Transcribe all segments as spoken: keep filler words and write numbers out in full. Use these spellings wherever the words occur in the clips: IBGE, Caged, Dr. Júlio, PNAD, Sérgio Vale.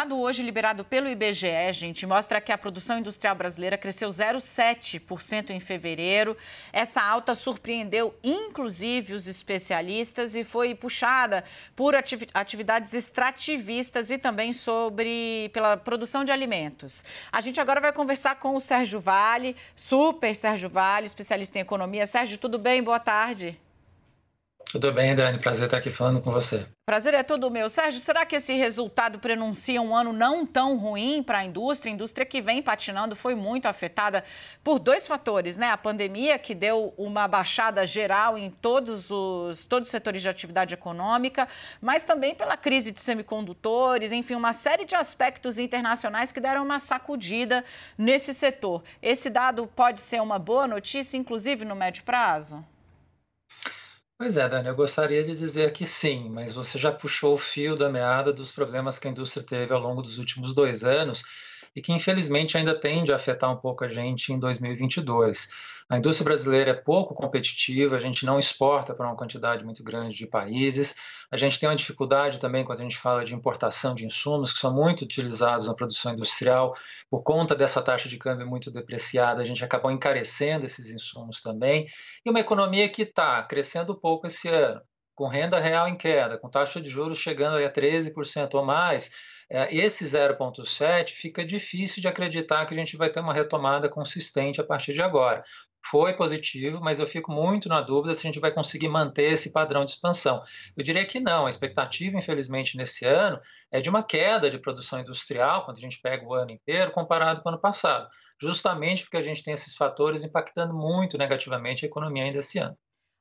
dado hoje liberado pelo I B G E, gente, mostra que a produção industrial brasileira cresceu zero vírgula sete por cento em fevereiro. Essa alta surpreendeu, inclusive, os especialistas e foi puxada por atividades extrativistas e também sobre pela produção de alimentos. A gente agora vai conversar com o Sérgio Vale, super Sérgio Vale, especialista em economia. Sérgio, tudo bem? Boa tarde. Tudo bem, Dani. Prazer estar aqui falando com você. Prazer é todo meu. Sérgio, será que esse resultado prenuncia um ano não tão ruim para a indústria? A indústria que vem patinando foi muito afetada por dois fatores, né? A pandemia, que deu uma baixada geral em todos os, todos os setores de atividade econômica, mas também pela crise de semicondutores, enfim, uma série de aspectos internacionais que deram uma sacudida nesse setor. Esse dado pode ser uma boa notícia, inclusive no médio prazo? Pois é, Dani, eu gostaria de dizer que sim, mas você já puxou o fio da meada dos problemas que a indústria teve ao longo dos últimos dois anos e que, infelizmente, ainda tende a afetar um pouco a gente em dois mil e vinte e dois. A indústria brasileira é pouco competitiva, a gente não exporta para uma quantidade muito grande de países, a gente tem uma dificuldade também quando a gente fala de importação de insumos, que são muito utilizados na produção industrial. Por conta dessa taxa de câmbio muito depreciada, a gente acabou encarecendo esses insumos também, e uma economia que está crescendo pouco esse ano, com renda real em queda, com taxa de juros chegando a treze por cento ou mais. Esse zero vírgula sete fica difícil de acreditar que a gente vai ter uma retomada consistente a partir de agora. Foi positivo, mas eu fico muito na dúvida se a gente vai conseguir manter esse padrão de expansão. Eu diria que não. A expectativa, infelizmente, nesse ano é de uma queda de produção industrial, quando a gente pega o ano inteiro, comparado com o ano passado, justamente porque a gente tem esses fatores impactando muito negativamente a economia ainda esse ano.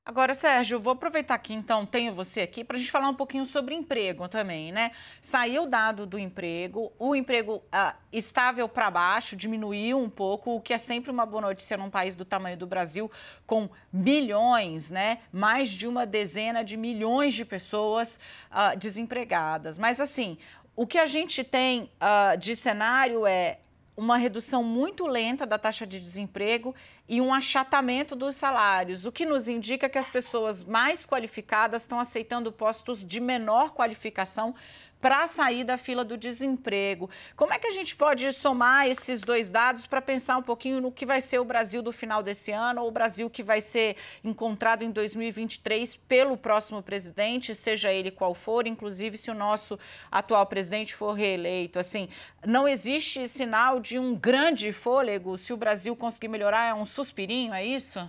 Agora, Sérgio, vou aproveitar que, então, tenho você aqui para a gente falar um pouquinho sobre emprego também, né? Saiu o dado do emprego, o emprego ah, estável para baixo, diminuiu um pouco, o que é sempre uma boa notícia num país do tamanho do Brasil, com milhões, né? Mais de uma dezena de milhões de pessoas ah, desempregadas. Mas, assim, o que a gente tem ah, de cenário é uma redução muito lenta da taxa de desemprego e um achatamento dos salários, o que nos indica que as pessoas mais qualificadas estão aceitando postos de menor qualificação para sair da fila do desemprego. Como é que a gente pode somar esses dois dados para pensar um pouquinho no que vai ser o Brasil do final desse ano, ou o Brasil que vai ser encontrado em dois mil e vinte e três pelo próximo presidente, seja ele qual for, inclusive se o nosso atual presidente for reeleito? Assim, não existe sinal de um grande fôlego? Se o Brasil conseguir melhorar, é um suspirinho, é isso?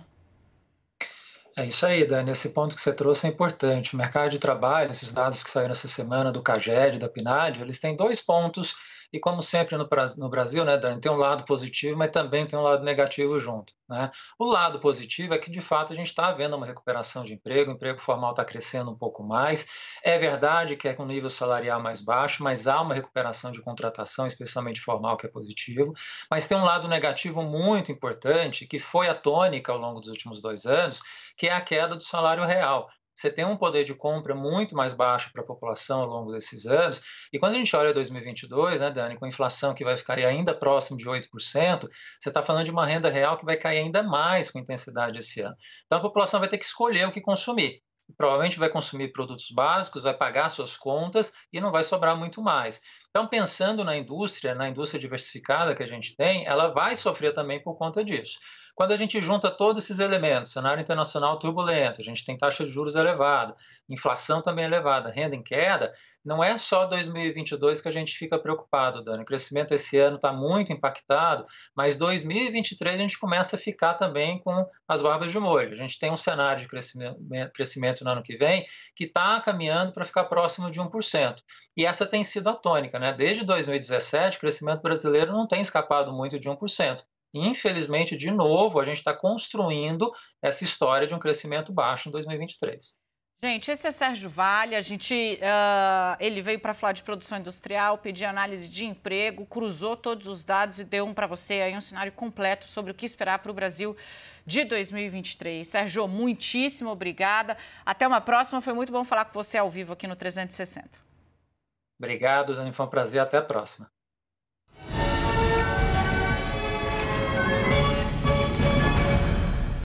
É isso aí, Dani. Esse ponto que você trouxe é importante. O mercado de trabalho, esses dados que saíram essa semana do Caged, da P N A D, eles têm dois pontos e, como sempre no Brasil, né, Dani, tem um lado positivo, mas também tem um lado negativo junto, né? O lado positivo é que, de fato, a gente está vendo uma recuperação de emprego, o emprego formal está crescendo um pouco mais. É verdade que é com nível salarial mais baixo, mas há uma recuperação de contratação, especialmente formal, que é positivo. Mas tem um lado negativo muito importante, que foi a tônica ao longo dos últimos dois anos, que é a queda do salário real. Você tem um poder de compra muito mais baixo para a população ao longo desses anos. E quando a gente olha dois mil e vinte e dois, né, Dani, com a inflação que vai ficar ainda próximo de oito por cento, você está falando de uma renda real que vai cair ainda mais com intensidade esse ano. Então, a população vai ter que escolher o que consumir. Provavelmente vai consumir produtos básicos, vai pagar suas contas e não vai sobrar muito mais. Então, pensando na indústria, na indústria diversificada que a gente tem, ela vai sofrer também por conta disso. Quando a gente junta todos esses elementos, cenário internacional turbulento, a gente tem taxa de juros elevada, inflação também elevada, renda em queda, não é só dois mil e vinte e dois que a gente fica preocupado, Dani. O crescimento esse ano está muito impactado, mas dois mil e vinte e três a gente começa a ficar também com as barbas de molho. A gente tem um cenário de crescimento no ano que vem que está caminhando para ficar próximo de um por cento. E essa tem sido a tônica, né? Desde dois mil e dezessete, o crescimento brasileiro não tem escapado muito de um por cento. Infelizmente, de novo, a gente está construindo essa história de um crescimento baixo em dois mil e vinte e três. Gente, esse é Sérgio Vale. A gente, uh, ele veio para falar de produção industrial, pedir análise de emprego, cruzou todos os dados e deu um para você aí um cenário completo sobre o que esperar para o Brasil de dois mil e vinte e três. Sérgio, muitíssimo obrigada. Até uma próxima. Foi muito bom falar com você ao vivo aqui no trezentos e sessenta. Obrigado, Dani. Foi um prazer. Até a próxima.